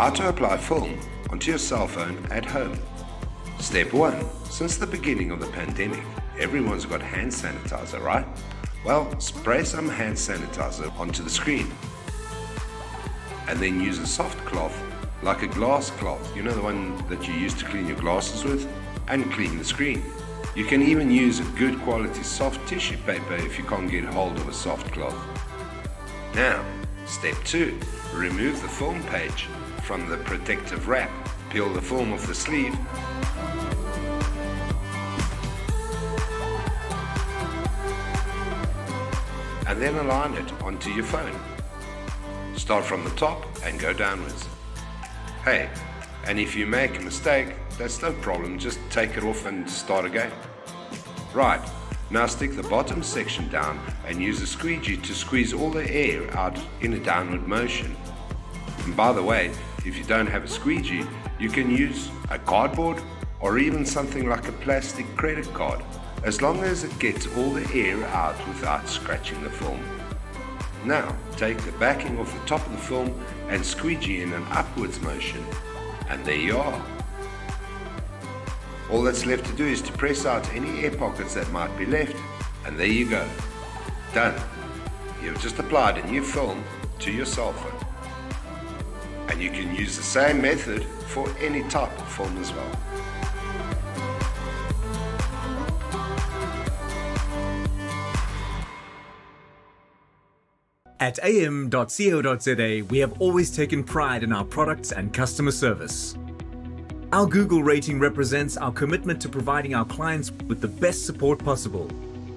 How to apply film onto your cell phone at home. Step 1. Since the beginning of the pandemic, everyone's got hand sanitizer, right? Well, spray some hand sanitizer onto the screen and then use a soft cloth, like a glass cloth, you know, the one that you use to clean your glasses with, and clean the screen. You can even use a good quality soft tissue paper if you can't get hold of a soft cloth. Now, step 2, remove the film page from the protective wrap. Peel the film off the sleeve and then align it onto your phone. Start from the top and go downwards. Hey, and if you make a mistake, that's no problem, just take it off and start again. Right, now stick the bottom section down and use a squeegee to squeeze all the air out in a downward motion. And by the way, if you don't have a squeegee, you can use a cardboard or even something like a plastic credit card, as long as it gets all the air out without scratching the film. Now, take the backing off the top of the film and squeegee in an upwards motion, and there you are. All that's left to do is to press out any air pockets that might be left, and there you go. Done. You've just applied a new film to your cell phone. And you can use the same method for any type of film as well. At am.co.za, we have always taken pride in our products and customer service. Our Google rating represents our commitment to providing our clients with the best support possible.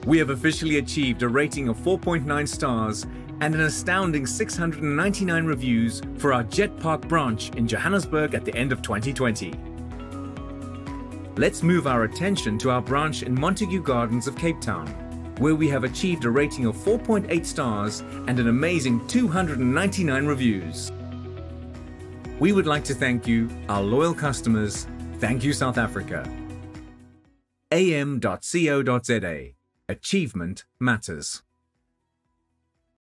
We have officially achieved a rating of 4.9 stars and an astounding 699 reviews for our Jet Park branch in Johannesburg at the end of 2020. Let's move our attention to our branch in Montague Gardens of Cape Town, where we have achieved a rating of 4.8 stars and an amazing 299 reviews. We would like to thank you, our loyal customers. Thank you, South Africa. am.co.za. Achievement Matters.